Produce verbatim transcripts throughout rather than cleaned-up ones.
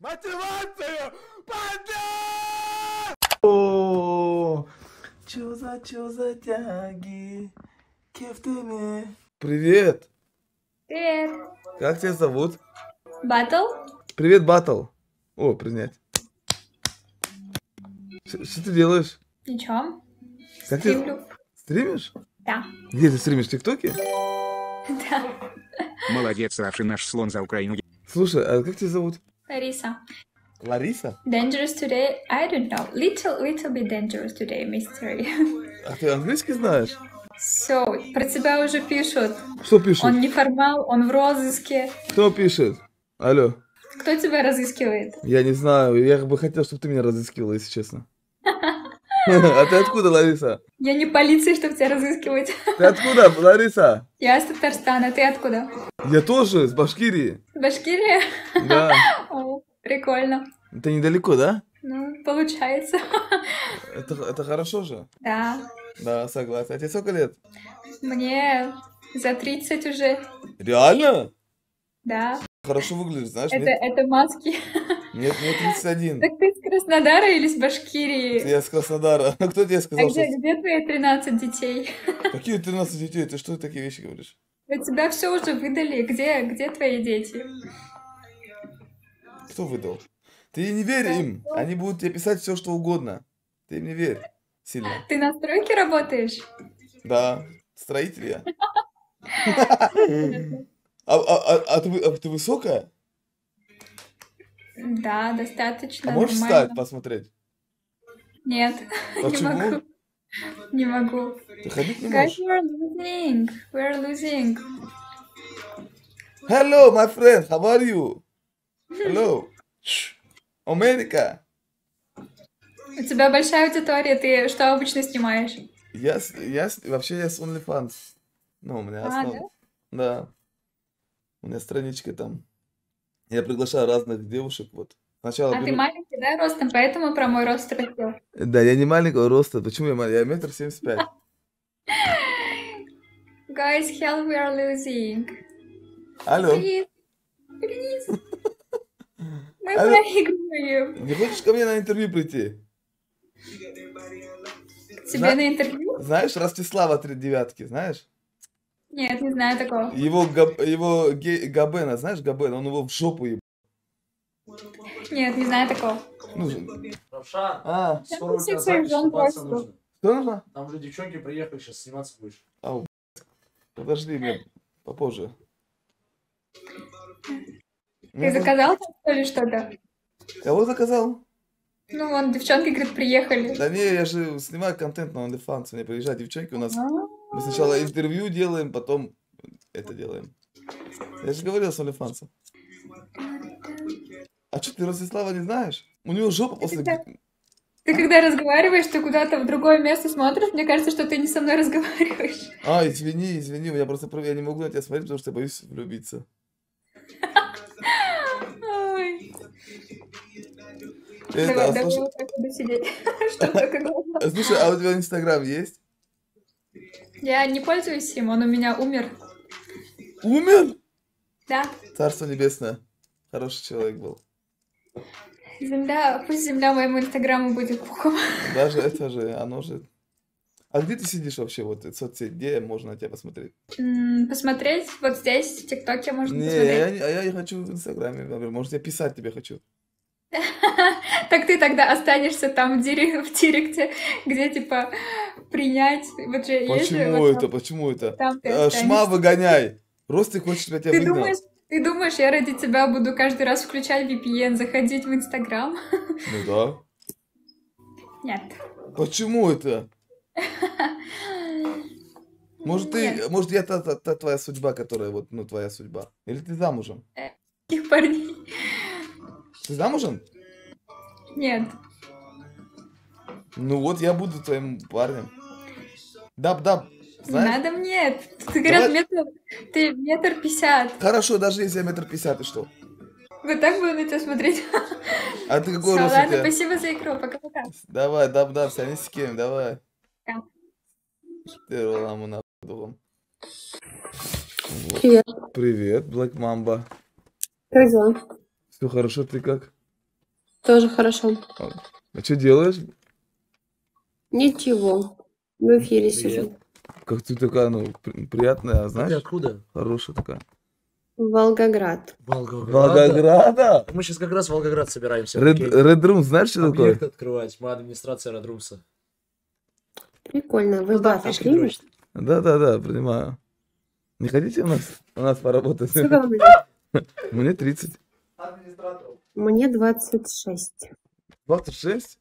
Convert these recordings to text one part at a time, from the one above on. Мотивацию! Подай! О, чё за чё за тяги? Кефтами. Привет. Привет. Как тебя зовут? Батл. Привет, Батл. О, принять. Что ты делаешь? Ничего. Как стримлю. Ты стримишь? Да. Где ты стримишь? В ТикТоке? Да. Молодец, Равшин, наш слон за Украину. Слушай, а как тебя зовут? Лариса. Лариса? Dangerous today? I don't know. Little, little bit dangerous today, mystery. А ты английский знаешь? Все, so, про тебя уже пишут. Что пишут? Он неформал, он в розыске. Кто пишет? Алло. Кто тебя разыскивает? Я не знаю, я бы хотел, чтобы ты меня разыскивала, если честно. А ты откуда, Лариса? Я не полиция, чтобы тебя разыскивать. Ты откуда, Лариса? Я из Татарстана, ты откуда? Я тоже, из Башкирии. Башкирия? Да. О, прикольно. Это недалеко, да? Ну, получается. Это, это хорошо же? Да. Да, согласен. А тебе сколько лет? Мне за тридцать уже. Реально? Да. Хорошо выглядишь, знаешь? Это, это маски. Нет, мне тридцать один. Так ты из Краснодара или из Башкирии? Я из Краснодара. А кто тебе сказал? А где, что... где твои тринадцать детей? Какие тринадцать детей? Ты что такие вещи говоришь? У тебя все уже выдали. Где, где твои дети? Кто выдал? Ты не верь да, им. Кто? Они будут тебе писать все, что угодно. Ты им не верь. Сильно. Ты на стройке работаешь? Да. Строитель я. А, а, а, а, ты, а ты высокая? Да, достаточно. А можешь нормально. Встать, посмотреть? Нет, почему? Не могу. Не могу. Ты ходить не можешь? Guys, losing. We're losing. Hello, my friend, how are you? Hello. Америка. У тебя большая аудитория, ты что обычно снимаешь? Я, я вообще я с OnlyFans. Ну, у меня а, основа. Да? Да. У меня страничка там. Я приглашаю разных девушек. Вот. Сначала а беру... ты маленький, да, ростом? Поэтому про мой рост растет. Да, я не маленького роста. Почему я маленький? Я метр семьдесят пять. Guys, hell we are losing. Алло. Please. Please. Мы проигрываем. Не хочешь ко мне на интервью прийти? Тебе Зна... на интервью? Знаешь, Ростислава три девятки, знаешь? Нет, не знаю такого. Его, габ, его гей, Габена, знаешь Габена? Он его в жопу ебал. Нет, не знаю такого. Ну, Равшан, а, скоро у тебя запись сниматься нужно. Что нужно? Там уже девчонки приехали, сейчас сниматься будешь. Ау, подожди меня попозже. Ты заказал там что ли что-то? Кого заказал? Ну вон, девчонки, говорит, приехали. Да не, я же снимаю контент на OnlyFans, мне приезжают девчонки у нас. Мы сначала интервью делаем, потом это делаем. Я же говорил с OnlyFans. А что, ты Ростислава не знаешь? У него жопа ты после... Когда... Ты когда разговариваешь, ты куда-то в другое место смотришь, мне кажется, что ты не со мной разговариваешь. А, извини, извини, я просто я не могу на тебя смотреть, потому что я боюсь влюбиться. Это, давай, а слушай... Давай, слушай, а у тебя Инстаграм есть? Я не пользуюсь им, он у меня умер. Умер? Да. Царство небесное. Хороший человек был. Земля, пусть земля моему Инстаграму будет пухом. Даже это же, оно же... А где ты сидишь вообще, вот, в соцсети, где можно на тебя посмотреть? М-м, посмотреть вот здесь, в ТикТоке можно не, посмотреть. Не, я, я, я хочу в Инстаграме, например, может, я писать тебе хочу. Так ты тогда останешься там в директе, где типа принять. Вот же почему это? Вот, почему это? А, шма выгоняй. Ростик хочет тебя ты выгнал. Думаешь, ты думаешь, я ради тебя буду каждый раз включать ви пи эн, заходить в Инстаграм? Ну да. Нет. Почему это? Может ты, может я та, та, та твоя судьба, которая вот, ну твоя судьба. Или ты замужем? Их парней. Ты замужем? Нет. Ну вот я буду твоим парнем. Даб-даб. Не надо мне. Ты, говорят, метр, ты метр пятьдесят. Хорошо, даже если я метр пятьдесят, и что? Вот так буду на тебя смотреть. А ты какой рост у тебя? Ладно, спасибо за игру, пока-пока. Давай, даб-даб, сами с кем, давай. Привет. Привет, Black Mamba. Как дела? Все хорошо, ты как? Тоже хорошо. А что делаешь? Ничего. В эфире сижу. Как ты такая, ну, приятная, знаешь? Ты откуда? Хорошая такая. Волгоград. Волгограда? Волгограда? Мы сейчас как раз в Волгоград собираемся. Рэд Рум, знаешь, что такое? Объект открывать. Мы администрация Рэд Румса. Прикольно. Вы батл примешь? Да-да-да, принимаю. Не хотите у нас, у нас поработать? Мне тридцать. Мне двадцать шесть. двадцать шесть?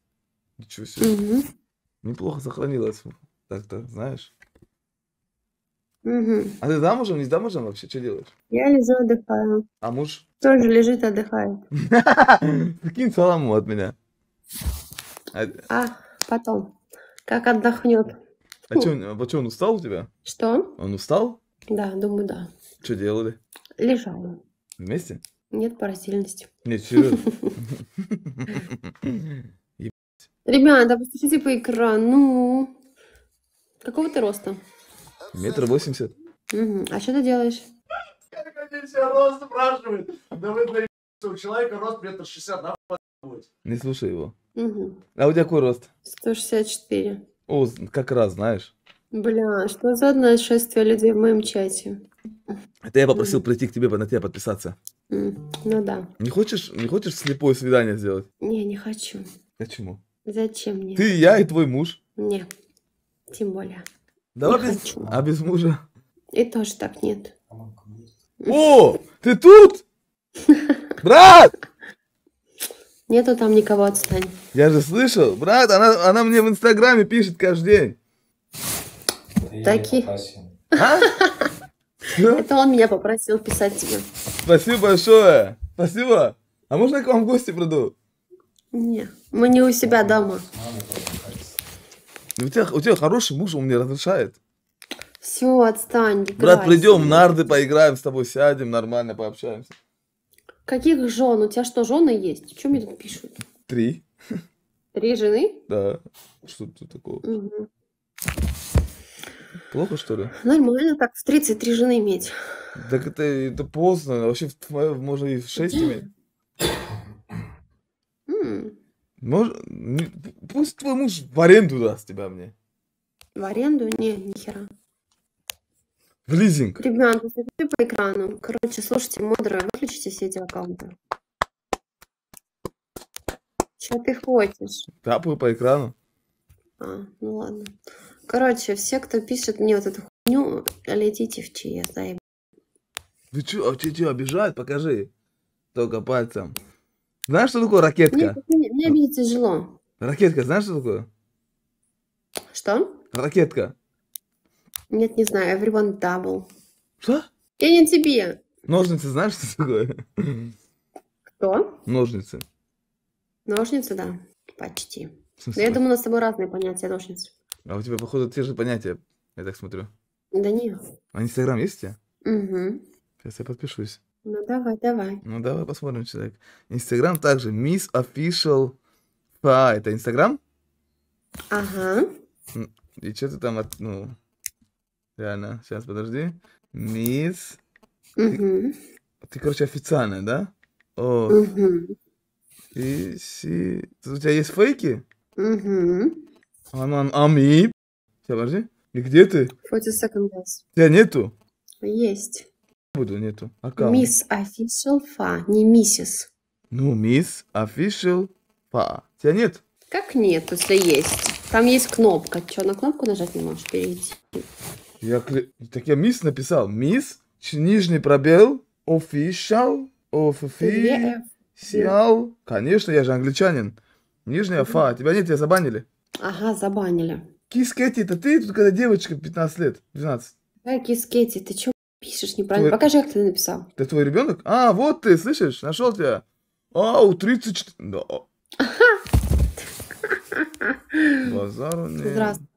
Ничего себе. Угу. Неплохо сохранилось. Так-то, знаешь. Угу. А ты замужем, не замужем вообще? Что делаешь? Я лежу, отдыхаю. А муж? Тоже лежит, отдыхает. Кинь саламу от меня. А, потом. Как отдохнет. А что, он устал у тебя? Что? Он устал? Да, думаю, да. Что делали? Лежал. Вместе? Нет, по раздельности. Нет, серьезно. Ребята, посмотрите по экрану. Какого ты роста? Метр восемьдесят. А что ты делаешь? Как они все рост спрашивают? Да вы говорите, у человека рост метр шестьдесят, нахуй. Не слушай его. А у тебя какой рост? сто шестьдесят четыре. О, как раз, знаешь. Бля, что за нашествие людей в моем чате? Это я попросил прийти к тебе, на тебя подписаться. Ну да. Не хочешь, не хочешь слепое свидание сделать? Не, не хочу. Почему? Зачем мне? Ты, я и твой муж. Не, тем более. Давай без... хочу. А без мужа? И тоже так нет. О, ты тут? Брат! Нету там никого, отстань. Я же слышал, брат, она, она мне в инстаграме пишет каждый день. Такие. А? Это он меня попросил писать тебе. Спасибо большое. Спасибо. А можно я к вам в гости приду? Не, мы не у себя дома. У тебя, у тебя хороший муж, он мне разрешает. Все, отстань. Брат, придем, нарды поиграем с тобой, сядем, нормально пообщаемся. Каких жен? У тебя что, жены есть? Что мне тут пишут? Три. Три жены? Да. Что тут такого? Угу. Плохо, что ли? Нормально так, в тридцать три жены иметь. Так это, это поздно, вообще в, можно и в шесть иметь. Mm. Мож, не, пусть твой муж в аренду даст тебя мне. В аренду? Не, нихера. В лизинг. Ребята, посмотрите по экрану. Короче, слушайте, мудрые, выключите все эти аккаунты. Что ты хочешь? Тапаю по экрану. А, ну ладно. Короче, все, кто пишет мне вот эту хуйню, летите в чьи, я заеб... Вы чё, а чё, обижают? Покажи. Только пальцем. Знаешь, что такое ракетка? Нет, мне обидеть тяжело. Ракетка, знаешь, что такое? Что? Ракетка. Нет, не знаю, everyone double. Что? Я не тебе. Ножницы, знаешь, что такое? Кто? Ножницы. Ножницы, да. Почти. Да я думаю, у нас с тобой разные понятия ножницы. А у тебя, походу, те же понятия, я так смотрю. Да нет. А инстаграм есть у тебя? Угу. Сейчас я подпишусь. Ну давай, давай. Ну давай посмотрим, человек. Инстаграм также. Miss Official. А, это инстаграм? Ага. И что ты там, от... ну... Реально, сейчас, подожди. Miss... Угу. Ты, ты короче, официальная, да? О. Угу. И... Си... Тут у тебя есть фейки? Угу. Анан, ами. Сейчас, подожди. И где ты? сорок секунд. Тебя нету? Есть. Буду, нету. Аккаунт. Мисс Official Фа, не миссис. Ну, мисс Official Фа. Тебя нет? Как нет, если есть? Там есть кнопка. Че, на кнопку нажать не можешь перейти? Я кли... Так я мисс написал. Мисс, нижний пробел, official, official. Конечно, я же англичанин. Нижняя фа. Тебя нет, тебя забанили. Ага, забанили. Кис Кэти, это ты тут, когда девочка пятнадцать лет, двенадцать? Ай, Кис Кэти, ты что пишешь неправильно? Твой... Покажи, как ты написал. Это твой ребенок? А, вот ты, слышишь, нашел тебя. Ау, тридцать четыре. Да. Базару нет. Здравствуйте.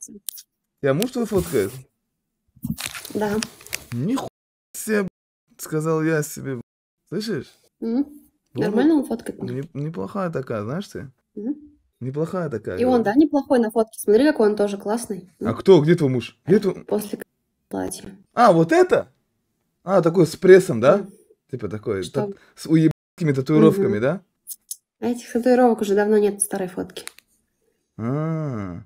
Я муж твой фоткает? Да. Нихуя себе, сказал я себе. Слышишь? Mm-hmm. Ну, нормально он фоткает? Неплохая такая, знаешь ты? Mm-hmm. Неплохая такая. И он, да, неплохой на фотке. Смотри, какой он тоже классный. А кто? Где твой муж? Где твой... После платья. А, вот это? А, такой с прессом, да? Типа такой. С уебанскими татуировками, да? А этих татуировок уже давно нет, старой фотки. А-а-а.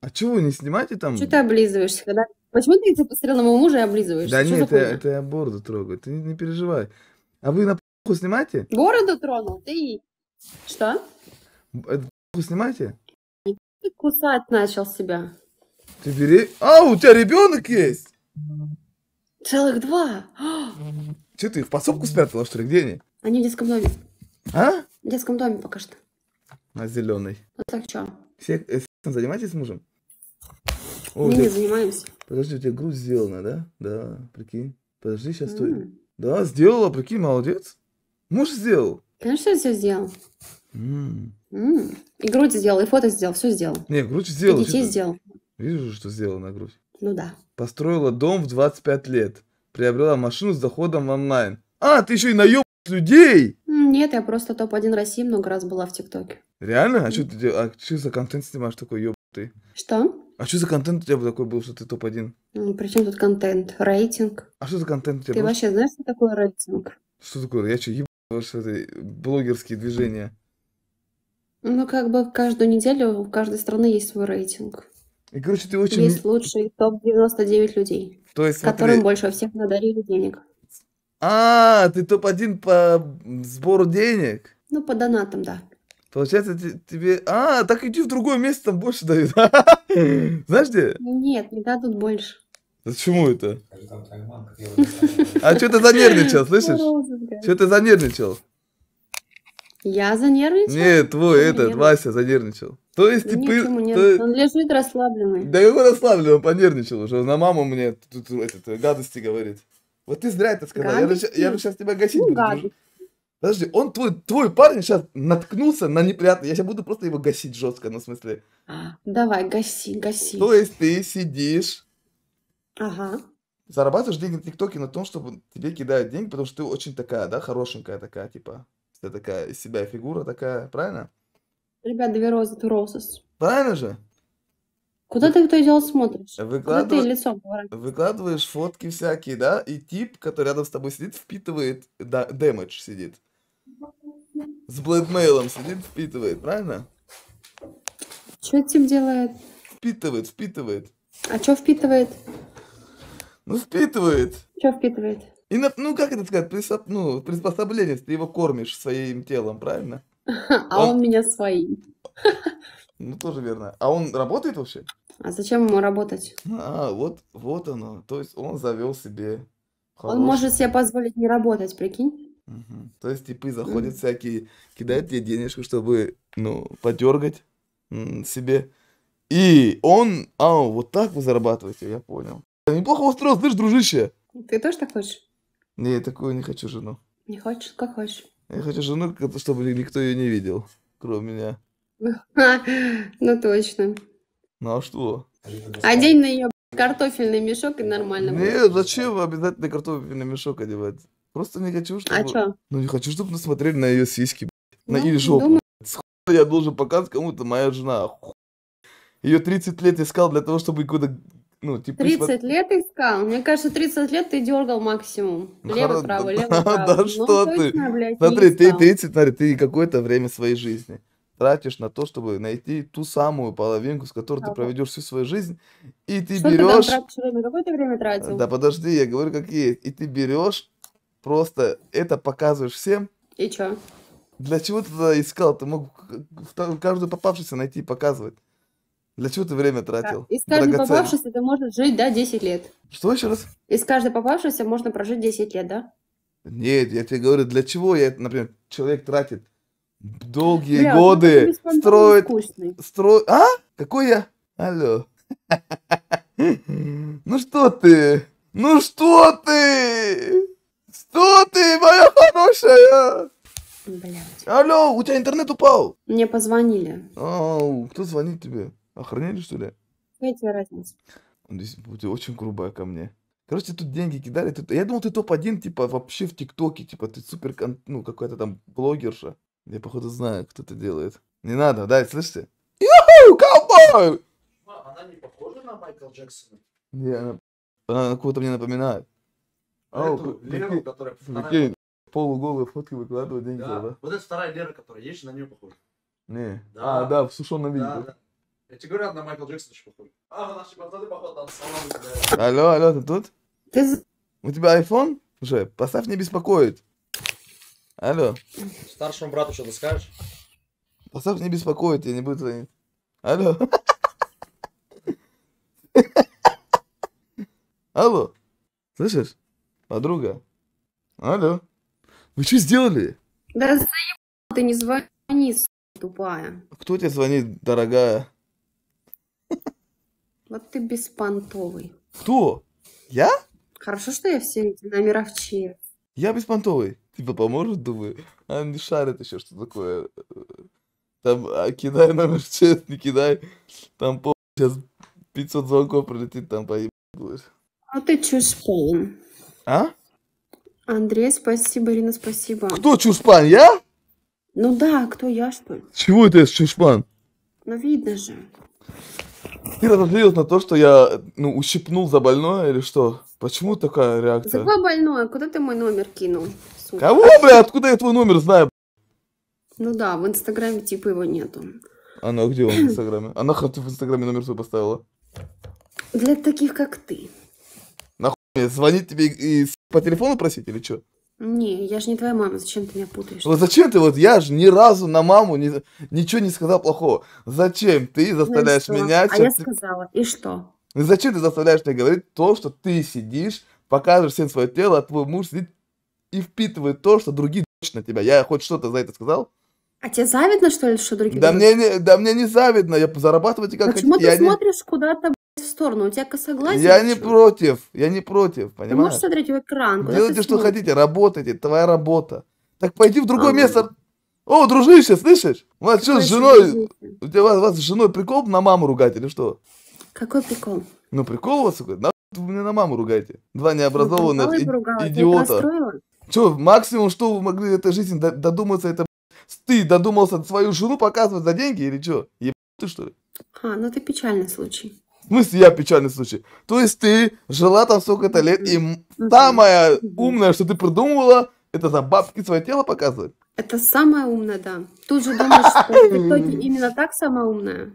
А чего вы не снимаете там? Чего ты облизываешься? Когда... Почему ты посмотрел на моего мужа и облизываешься? Да что нет, это я бороду трогаю, ты не переживай. А вы на пуху снимаете? Бороду тронул, ты... Что? Это пуху снимаете? Ты кусать начал себя. Ты бери... А, у тебя ребенок есть? Целых два. Че ты их в подсобку спрятала, что ли? Где они? Они в детском доме. А? В детском доме пока что. На зеленый. Ну так что? Все... Занимаетесь с мужем? О, мы тебя... не занимаемся. Подожди, у тебя грудь сделана, да? Да, прикинь. Подожди, сейчас стой. Mm. Да, сделала, прикинь, молодец. Муж сделал. Конечно, я все сделал. Mm. Mm. И грудь сделал, и фото сделал, все сделал. Не, грудь сделал. И детей сделал. Вижу, что сделала на грудь. Ну да. Построила дом в двадцать пять лет. Приобрела машину с доходом онлайн. А, ты еще и наеб людей? Нет, я просто топ один России много раз была в ТикТоке. Реально? А что ты а что за контент снимаешь такой, ёбаный? Что? А что за контент у тебя такой был, что ты топ один? Ну, при чем тут контент? Рейтинг. А что за контент у тебя? Ты был? Вообще знаешь, что такое рейтинг? Что такое? Я что, ебал ваши блогерские движения? Ну, как бы каждую неделю у каждой страны есть свой рейтинг. И, короче, ты очень... Есть лучший топ девяносто девять людей, то есть, которым смотри... больше всех надарили денег. А, ты топ один по сбору денег? Ну, по донатам, да. Получается, ты, тебе... А, так иди в другое место, там больше дают. Знаешь где? Нет, не дадут больше. Почему это? А что ты занервничал, слышишь? Что ты занервничал? Я занервничал? Нет, твой этот, Вася, занервничал. То есть ты... Он лежит расслабленный. Да его расслабленный, он понервничал уже. На маму мне тут гадости говорит. Вот ты зря это сказал. Я бы сейчас тебя гасить буду. Подожди, он твой, твой парень сейчас наткнулся на неприятное. Я сейчас буду просто его гасить жестко, ну в смысле. А, давай, гаси, гаси. То есть ты сидишь. Ага. Зарабатываешь деньги на ТикТоке на том, чтобы тебе кидают деньги, потому что ты очень такая, да, хорошенькая такая, типа. Ты такая из себя фигура такая, правильно? Ребят, две розы, ты розыс. Правильно же? Куда ты в то дело смотришь? Выкладыв... Куда ты лицом поворачиваешь? Выкладываешь фотки всякие, да, и тип, который рядом с тобой сидит, впитывает, да, дэмэдж сидит. С блэкмейлом сидит, впитывает, правильно? Что этим делает? Впитывает, впитывает. А что впитывает? Ну, впитывает. Что впитывает? И на, ну, как это сказать, присо, ну, приспособление, ты его кормишь своим телом, правильно? А он, он меня своим. Ну, тоже верно. А он работает вообще? А зачем ему работать? А, вот, вот оно. То есть он завел себе... Хороший... Он может себе позволить не работать, прикинь? Угу. То есть типы заходят угу. всякие, кидают тебе денежку, чтобы, ну, подергать себе. И он... А, вот так вы зарабатываете, я понял. Неплохо устроил, слышь, дружище. Ты тоже так хочешь? Не, я такую не хочу жену. Не хочешь? Как хочешь? Я хочу жену, чтобы никто ее не видел, кроме меня. Ну точно. Ну а что? Одень на ее картофельный мешок и нормально будет. Нет, зачем обязательно картофельный мешок одевать? Просто не хочу, чтобы... А что? Ну не хочу, чтобы насмотрели на ее сиськи, на ее жопу. Я должен показать кому-то, моя жена. Ее тридцать лет искал для того, чтобы куда-то... Ну, типа, тридцать лет искал? Мне кажется, тридцать лет ты дергал максимум. Лево-право, лево-право. Да что ты? Смотри, ты тридцать, ты какое-то время своей жизни тратишь на то, чтобы найти ту самую половинку, с которой да, ты проведешь всю свою жизнь, и ты что берешь... Что ты там тратишь время? Какое ты время тратил? Да подожди, я говорю, как есть. И ты берешь, просто это показываешь всем. И чё? Для чего ты тогда искал? Ты мог каждую попавшуюся найти и показывать. Для чего ты время тратил? Да. Из каждой попавшейся ты можешь жить, да, десять лет. Что еще раз? Из каждой попавшейся можно прожить десять лет, да? Нет, я тебе говорю, для чего я, например, человек тратит долгие Бля, годы строит, строит... А? Какой я? Алло. Ну что ты? Ну что ты? Что ты, моя хорошая? Блядь. Алло, у тебя интернет упал? Мне позвонили. Ау, кто звонит тебе? Охранили, что ли? Какая разница? Здесь очень грубая ко мне. Короче, тут деньги кидали. Тут... Я думал, ты топ один, типа, вообще в ТикТоке. Типа, ты супер, ну, какая-то там блогерша. Я, походу, знаю, кто это делает. Не надо, да, слышите? Ю-ху, ковбой! Она не похожа на Майкла Джексона? Не, она, она кого-то мне напоминает. Эту Леру, которая... Полуголые фотки выкладывают, деньги, да. да? Вот это вторая Лера, которая есть, на нее похожа. Не. Да. А, да, в сушеном виде. Да, да. Я тебе говорю, на Майкл Джексон очень похожа. А, наши пацаны, походу, там. Алло, алло, ты тут? Ты... У тебя айфон? Уже, поставь не беспокоит. Алло. Старшему брату что-то скажешь? Поставь не беспокоит, я не буду звонить. Алло. Алло. Слышишь? Подруга. Алло. Вы что сделали? Да заебал, ты не звони, тупая. Кто тебе звонит, дорогая? Вот ты беспонтовый. Кто? Я? Хорошо, что я все эти номера в чьи. Я беспонтовый. Типа поможет, думаю. А не шарит еще, что такое. Там, а кидай номер в чат, не кидай. Там пол... сейчас пятьсот звонков прилетит, там поебать будешь. А ты чушпан. А? Андрей, спасибо, Ирина, спасибо. Кто чушпан, я? Ну да, кто я, что ли? Чего это я чушпан? Ну видно же. Ты разозлилась на то, что я, ну, ущипнул за больное или что? Почему такая реакция? За больное, куда ты мой номер кинул? Сука. Кого, бля, откуда я твой номер знаю? Ну да, в инстаграме типа его нету. Она где он в инстаграме? Она хоть в инстаграме номер свой поставила. Для таких, как ты. Нахуй звонить тебе и по телефону просить или что? Не, я же не твоя мама, зачем ты меня путаешь? Вот зачем ты, вот я же ни разу на маму ни, ничего не сказал плохого. Зачем ты заставляешь, ну, меня... А я ты... сказала, и что? Зачем ты заставляешь меня говорить то, что ты сидишь, показываешь всем свое тело, а твой муж сидит и впитывает то, что другие дочь на тебя. Я хоть что-то за это сказал? А тебе завидно, что ли, что другие... Да, мне не, да мне не завидно, я зарабатываю как... Почему хотите, ты смотришь не... куда-то... в сторону, у тебя косоглазие? Я не против, я не против, понимаешь? Ты можешь смотреть в экран. Делайте, что хотите, работайте, твоя работа. Так пойди в другое а, место. О, дружище, слышишь? У вас что с женой? У тебя у вас с женой прикол на маму ругать или что? Какой прикол? Ну прикол у вас какой? На, вы меня на маму ругаете. Два необразованных ну, и, ругала, идиота. Что, максимум, что вы могли в этой жизни додуматься, это ты додумался свою жену показывать за деньги или что? Ебать ты, что ли? А, ну это печальный случай. В смысле, я печальный случай. То есть ты жила там сколько-то лет, и самое умное, что ты придумывала, это за бабки свое тело показывает? Это самое умное, да. Тут же думаешь, что в итоге именно так самое умное.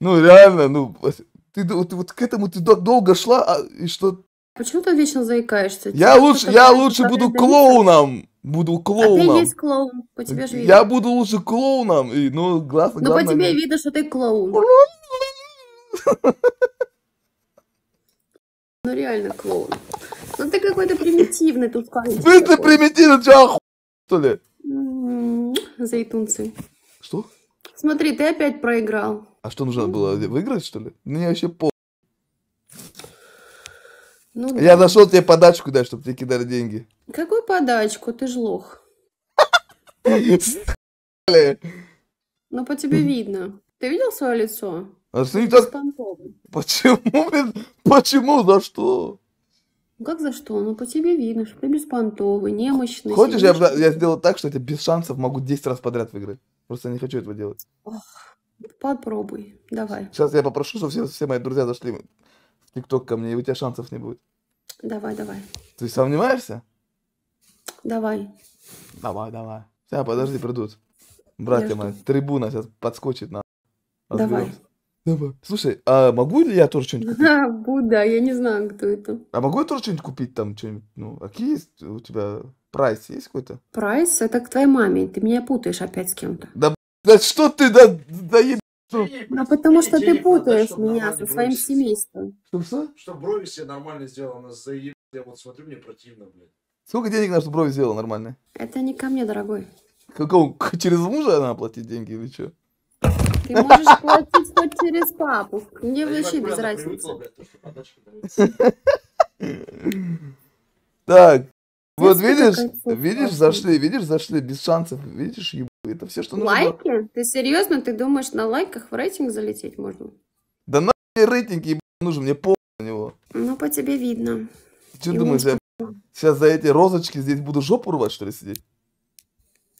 Ну, реально, ну, ты вот к этому ты долго шла, и что... Почему ты вечно заикаешься? Я лучше буду клоуном. Буду клоуном. А ты есть клоун, по тебе же видно. Я буду лучше клоуном, ну, глаз на глаз. Ну, по тебе видно, что ты клоун. Ну реально клоун. Ну ты какой-то примитивный тут парень. Вы ты примитивный, что оху... что ли? Зайтунцы. Что? Смотри, ты опять проиграл. А что нужно было, выиграть, что ли? Мне вообще по... Ну, я да. Нашел тебе подачку, да, чтобы тебе кидали деньги. Какую подачку? Ты ж лох. Ну по тебе видно. Ты видел свое лицо? А ты так... Почему, блин? Почему? За что? Как за что? Ну по тебе видно, что ты беспонтовый, немощный. Хочешь, я, я сделаю так, что я тебе без шансов могу десять раз подряд выиграть? Просто я не хочу этого делать. Ох, попробуй, давай. Сейчас я попрошу, чтобы все, все мои друзья зашли в ТикТок ко мне, и у тебя шансов не будет. Давай, давай. Ты сомневаешься? Давай. Давай, давай. Сейчас, подожди, придут. Братья мои, трибуна сейчас подскочит на... Давай. Давай. Слушай, а могу ли я тоже что-нибудь купить? Да, Буда, я не знаю, кто это. А могу я тоже что-нибудь купить там, что-нибудь? Ну, а какие есть у тебя прайс есть какой-то? Прайс? Это к твоей маме, ты меня путаешь опять с кем-то. Да, да что ты, да, да еб... Да потому что ты путаешь меня со своим семейством. Что? Что брови себе нормально сделаны, заеб... Я вот смотрю, мне противно, блин. Сколько денег на что брови сделала нормально? Это не ко мне, дорогой. Какого? Через мужа она платит деньги или что? Ты можешь платить хоть через папу. Мне вообще без разницы. Так, вот видишь, видишь, зашли, видишь, зашли, без шансов, видишь, ебу, это все, что нужно. Лайки? Ты серьезно? Ты думаешь, на лайках в рейтинг залететь можно? Да на рейтинг, ебу, нужен, мне пол на него. Ну, по тебе видно. Ты думаешь, я сейчас за эти розочки здесь буду жопу рвать, что ли, сидеть?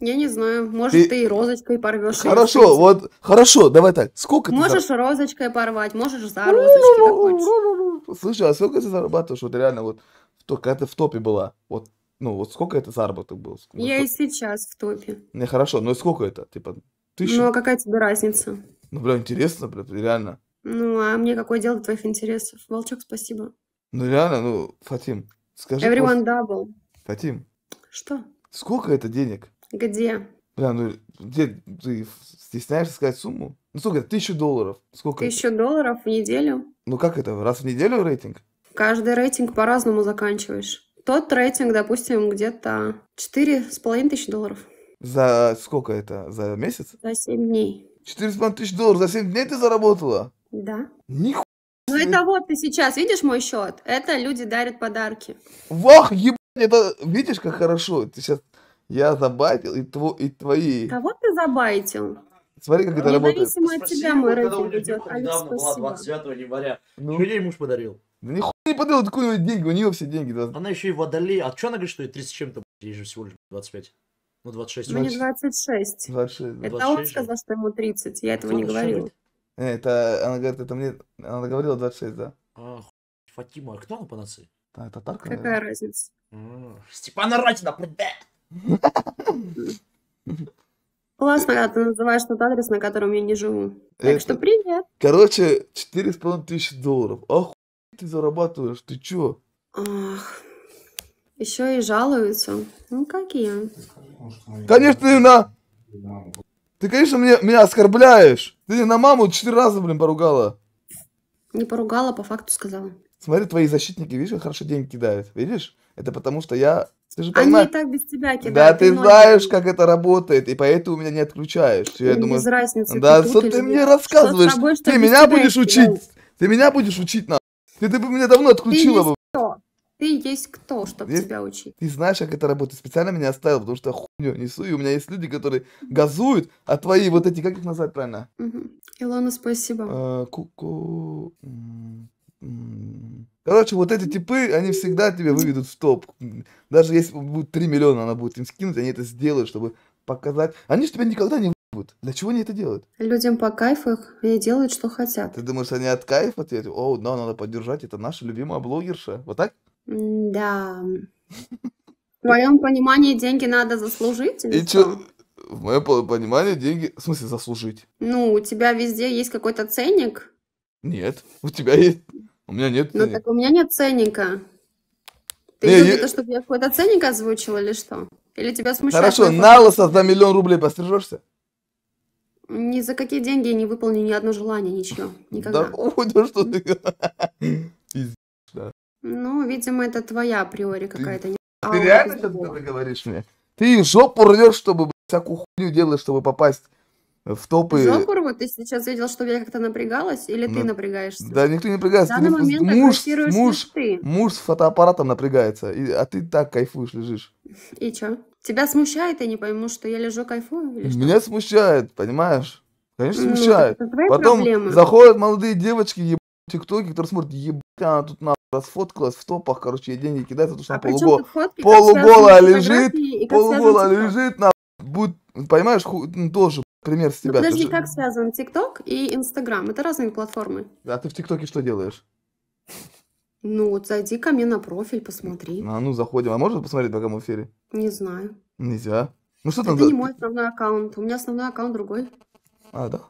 Я не знаю, может ты, ты и розочкой порвешь. Хорошо, вот, хорошо, давай так, сколько можешь ты... Можешь розочкой порвать, можешь за розочкой. Слушай, а сколько ты зарабатываешь, вот реально, вот, когда ты в топе была, вот, Ну, вот сколько это заработок был? Сколько? Я и сейчас в топе. Не, хорошо, но сколько это? Типа тысяча? Ну, а какая тебе разница? Ну, бля, интересно, бля, реально. Ну, а мне какое дело до твоих интересов? Волчок, спасибо. Ну, реально, ну, Фатим, скажи... Everyone просто... double. Фатим. Что? Сколько это денег? Где? Бля, ну, где? Ты стесняешься сказать сумму? Ну, сколько это? Тысячу долларов. Сколько? Тысячу это? Долларов в неделю. Ну, как это? Раз в неделю рейтинг? Каждый рейтинг по-разному заканчиваешь. Тот рейтинг, допустим, где-то четыре с половиной тысячи долларов. За сколько это? За месяц? За семь дней. четыре с половиной тысячи долларов за семь дней ты заработала? Да. Нихуя. Ну это вот ты сейчас видишь мой счет. Это люди дарят подарки. Вах, ебать, это видишь, как хорошо. Ты сейчас я забайтил и, тво, и твои. Кого ты забайтил? Смотри, как ну, это работает. Независимо от тебя мой рейтинг идет. Алекс, спасибо. двадцать девятого января. Ну, что ей муж подарил? Да нихуя не подарил, такую деньги, у нее все деньги. Да. Она еще и водолей. А что она говорит, что ей тридцать с чем-то, ей же всего лишь двадцать пять. Ну, двадцать шесть. Ну, не двадцать шесть. двадцать шесть, да. Это двадцать шесть, он сказал, что ему тридцать. Я а этого не говорила. Это, она говорит, это мне... Она говорила двадцать шесть, да. Ах, Фатима, а кто она по нации? А, татарка, какая наверное. Разница? А, Степана Ратина, блядь! Классно, когда ты называешь тот адрес, на котором я не живу. Так что привет! Короче, четыре с половиной тысячи долларов. Охуеть ты зарабатываешь, ты чё? Ах... Еще и жалуются. Ну, как я. Конечно, ты на... Ты, конечно, меня, меня оскорбляешь. Ты на маму четыре раза, блин, поругала. Не поругала, по факту сказала. Смотри, твои защитники, видишь, как хорошо деньги кидают. Видишь? Это потому что я... Ты же понимаешь... Они и так без тебя кидают. Да, ты знаешь, как это работает, и поэтому меня не отключаешь. Я думаю... Без разницы. Да, что ты мне рассказываешь? Ты меня будешь учить. Ты меня будешь учить, на... Ты бы меня давно отключила бы. Ты есть кто, чтобы есть, тебя учить? Ты знаешь, как это работает. Специально меня оставил, потому что я хуйню несу. И у меня есть люди, которые газуют, а твои вот эти, как их назвать правильно? Угу. Илона, спасибо. А, ку-ку... Короче, вот эти типы, они всегда тебя выведут в топ. Даже если будет три миллиона, она будет им скинуть, они это сделают, чтобы показать. Они же тебя никогда не выведут. Для чего они это делают? Людям по кайфу их, они делают, что хотят. Ты думаешь, они от кайфа? О, да, надо поддержать, это наша любимая блогерша. Вот так? Да. В моем понимании деньги надо заслужить? И что? В моем понимании деньги... В смысле заслужить? Ну, у тебя везде есть какой-то ценник? Нет. У тебя есть... У меня нет ценника. Ну так у меня нет ценника. Ты не, любишь, я... чтобы я какой-то ценник озвучила или что? Или тебя смущает? Хорошо, на лосо за миллион рублей пострижешься? Ни за какие деньги я не выполню ни одно желание, ничего. Никогда. Да что ты... Ну, видимо, это твоя априори какая-то. Ты, а, ты реально что-то говоришь мне? Ты жопу рвешь, чтобы блядь, всякую хуйню делаешь, чтобы попасть в топы. Жопу рву? Ты сейчас видел, что я как-то напрягалась? Или ну, ты напрягаешься? Да, никто не напрягается. В данный ты, момент муж, муж, ты. Муж с фотоаппаратом напрягается, и, а ты так кайфуешь, лежишь. И что? Тебя смущает, я не пойму, что я лежу кайфую? Или что? Меня смущает, понимаешь? Конечно, ну, смущает. Потом проблемы. Заходят молодые девочки, еб... тиктоки, которые смотрят, ебать, она тут на расфоткалась в топах, короче, ей деньги кидают, потому что а она полугола, фотки, полугола лежит, полугола лежит, на будет, понимаешь, ху... тоже пример с тебя. Ну, подожди, же... как связан ТикТок и Инстаграм? Это разные платформы. А ты в ТикТоке что делаешь? Ну, вот зайди ко мне на профиль, посмотри. А ну, заходим. А можно посмотреть, пока мы в эфире? Не знаю. Нельзя. Ну, что там? Это не мой основной аккаунт, у меня основной аккаунт другой. А, да?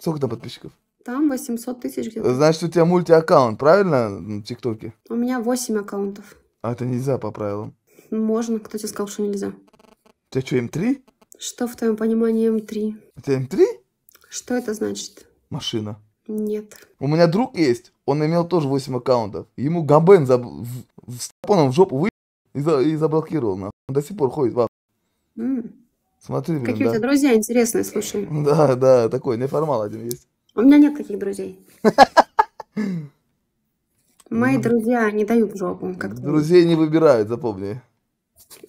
Сколько там подписчиков? Там восемьсот тысяч где-то. Значит, у тебя мульти-аккаунт, правильно, в ТикТоке? У меня восемь аккаунтов. А это нельзя по правилам? Можно, кто тебе сказал, что нельзя. У тебя что, эм три? Что в твоем понимании эм три? У тебя эм три? Что это значит? Машина. Нет. У меня друг есть, он имел тоже восемь аккаунтов. Ему Габен заб... в... в... с тапоном в жопу вы... и, за... и заблокировал. Нахуй. Он до сих пор ходит в mm. Смотри, блин, какие да. У тебя друзья интересные, слушай. Да, да, такой неформал один есть. У меня нет таких друзей. Мои друзья не дают жопу. Друзей не выбирают, запомни.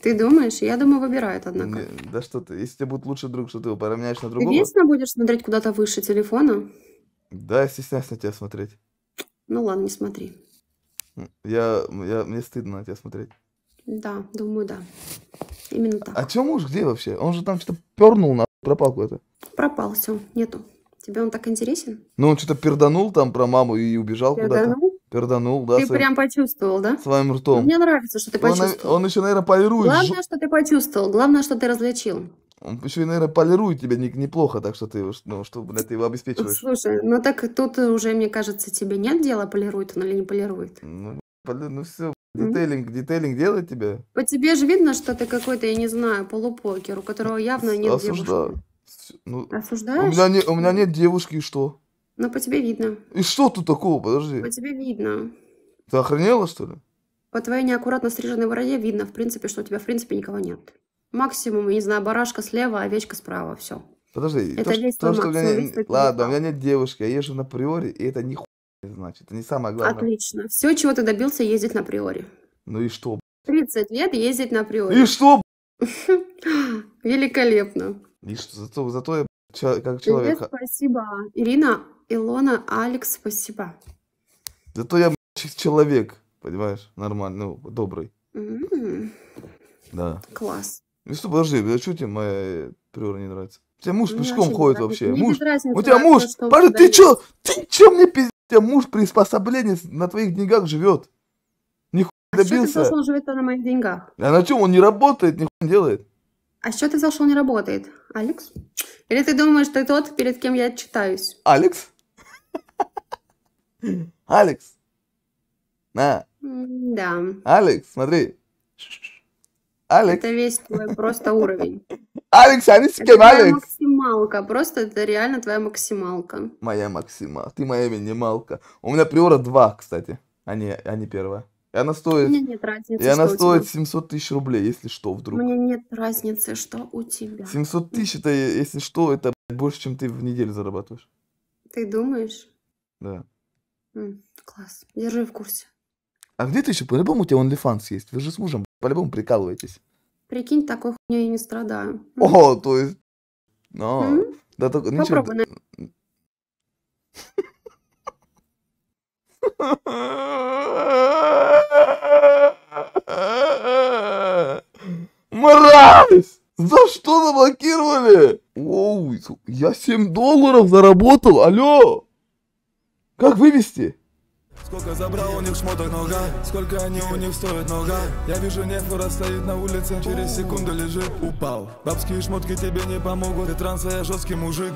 Ты думаешь? Я думаю, выбирают, однако. Да что ты, если тебе будет лучший друг, что ты его поравняешь на другого? Ты единственно будешь смотреть куда-то выше телефона? Да, я стесняюсь на тебя смотреть. Ну ладно, не смотри. Я, я, мне стыдно на тебя смотреть. Да, думаю, да. Именно так. А чё муж где вообще? Он же там что-то пернул, на... пропал куда-то. Пропал, все, нету. Тебе он так интересен? Ну, он что-то перданул там про маму и убежал куда-то. Перданул? Перданул, да? Ты своим... прям почувствовал, да? Своим ртом. Мне нравится, что ты он, почувствовал. Он еще, наверное, полирует. Главное, что ты почувствовал. Главное, что ты различил. Он еще, наверное, полирует тебя неплохо, так что ты, ну, что, блядь, ты его обеспечиваешь. Слушай, ну так тут уже, мне кажется, тебе нет дела, полирует он или не полирует. Ну, поли... ну все, детейлинг, детейлинг делает тебя. По тебе же видно, что ты какой-то, я не знаю, полупокер, у которого явно нет Осуждаю. девушки. Ну, осуждаешь? У меня, не, у меня нет девушки, что? Ну, по тебе видно. И что тут такого? Подожди. По тебе видно. Ты охренела, что ли? По твоей неаккуратно стриженной бороде видно, в принципе, что у тебя, в принципе, никого нет. Максимум, я не знаю, барашка слева, овечка справа, все. Подожди. Это то, что, то, что у меня нет... Ладно, у меня нет девушки, я езжу на приоре, и это нихуя не значит. Это не самое главное. Отлично. Все, чего ты добился, ездить на приоре. Ну и что? тридцать лет ездить на приоре. И что? Великолепно. И что? Зато, зато я как человек... Привет, спасибо. Ирина... Илона, Алекс, спасибо. Зато я человек, понимаешь, нормальный, ну, добрый. Mm-hmm. Да. Класс. И что, подожди, а что тебе моя приора не нравится? У тебя муж ну, пешком ходит вообще. Муж. У тебя муж, парень, ты что? Ты что мне пиздец? У тебя муж приспособление на твоих деньгах живет. Нихуя а добился. А что ты зашел, он живет на моих деньгах? А на чем он не работает, нихуя не делает? А что ты зашел, не работает, Алекс? Или ты думаешь, ты тот, перед кем я отчитаюсь? Алекс? Алекс, на. Да. Алекс, смотри. Алекс. Это весь твой просто уровень. Алекс, Алекс, это твоя максималка, просто это реально твоя максималка. Моя максималка, ты моя минималка. У меня приора два, кстати, а не, а не первая. И она стоит, Мне нет разницы, и она стоит семьсот тысяч рублей, если что, вдруг. Мне нет разницы, что у тебя. семьсот тысяч, это, если что, это больше, чем ты в неделю зарабатываешь. Ты думаешь? Да. М, класс. Держи в курсе. А где ты еще? По-любому у тебя OnlyFans есть. Вы же с мужем по-любому прикалываетесь. Прикинь, такой хуйней я не страдаю. О, то есть... Но... М? Да, только... Попробуй, ничего... Мразь! За что заблокировали? Оу, я семь долларов заработал, алло! Как вывести? Сколько забрал у них шмоток нога, сколько они у них стоят нога. Я вижу нефура стоит на улице, через секунду лежит, упал. Бабские шмотки тебе не помогут, ты транса, я жесткий мужик.